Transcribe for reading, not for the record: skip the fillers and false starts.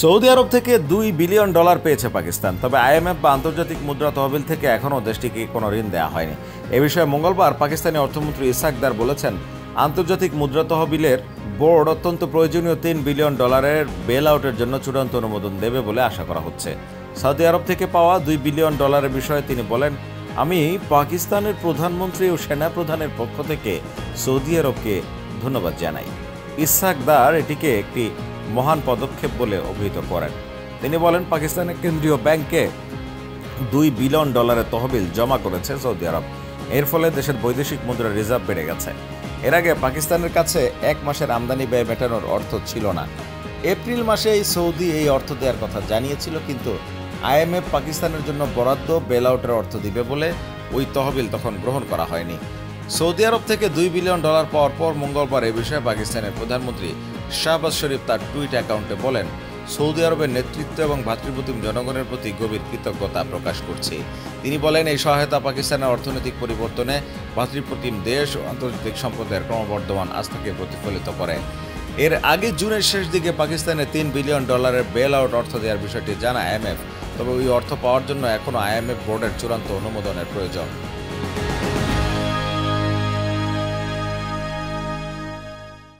Saudi आरब থেকে 2 billion dollar পেয়েছে পাকিস্তান। তবে আইএমএফ বা আন্তর্জাতিক মুদ্রা তহবিল থেকে এখনও দেশটিকে কোনো ঋণ দেওয়া হয়নি। এ বিষয়ে মঙ্গলবার পাকিস্তানি অর্থমন্ত্রী ইশাক দার বলেছেন, আন্তর্জাতিক মুদ্রা তহবিলের বোর্ড অত্যন্ত প্রয়োজনীয় 3 বিলিয়ন ডলারের বেল আউটের জন্য চূড়ান্ত অনুমোদন দেবে বলে আশা করা হচ্ছে। সৌদি আরব থেকে পাওয়া 2 বিলিয়ন ডলারের বিষয়ে তিনি বলেন, আমি পাকিস্তানের প্রধানমন্ত্রী ও সেনাপ্রধানের পক্ষ থেকে সৌদি আরবকে ধন্যবাদ জানাই। ইশাক দার এটিকে একটি মহান পদক্ষেপ বলে অভিহিত করেন। তিনি বলেন, পাকিস্তানের কেন্দ্রীয় ব্যাংকে 2 বিলিয়ন ডলারের তহবিল জমা করেছে সৌদি আরব। এর ফলে দেশের বৈদেশিক মুদ্রার রিজার্ভ বেড়ে গেছে। এর আগে পাকিস্তানের কাছে 1 মাসের আমদানি ব্যয় মেটানোর অর্থ ছিল না। এপ্রিল মাসেই সৌদি এই অর্থ দেওয়ার কথা জানিয়েছিল, কিন্তু আইএমএফ পাকিস্তানের জন্য বরাদ্দ বেল আউটের অর্থ দিবে বলে ওই তহবিল তখন গ্রহণ করা হয়নি। সৌদি আরব থেকে 2 বিলিয়ন ডলার পাওয়ার পর মঙ্গলবার এ বিষয়ে পাকিস্তানের প্রধানমন্ত্রী শাহবাজ শরীফ তার টুইট অ্যাকাউন্টে বলেন, সৌদি আরবের নেতৃত্ব এবং ভ্রাতৃপ্রতিম জনগণের প্রতি গভীর কৃতজ্ঞতা প্রকাশ করছি। তিনি বলেন, এই সহায়তা পাকিস্তানের অর্থনৈতিক পরিবর্তনে ভ্রাতৃপ্রতিম দেশ ও আন্তর্জাতিক সম্প্রদায়ের ক্রমবর্ধমান আস্থাকে প্রতিফলিত করে। এর আগে জুনের শেষ দিকে পাকিস্তানে 3 বিলিয়ন ডলারের বেল আউট অর্থ দেওয়ার বিষয়টি জানা আইএমএফ। তবে ওই অর্থ পাওয়ার জন্য এখনও আইএমএফ বোর্ডের চূড়ান্ত অনুমোদনের প্রয়োজন।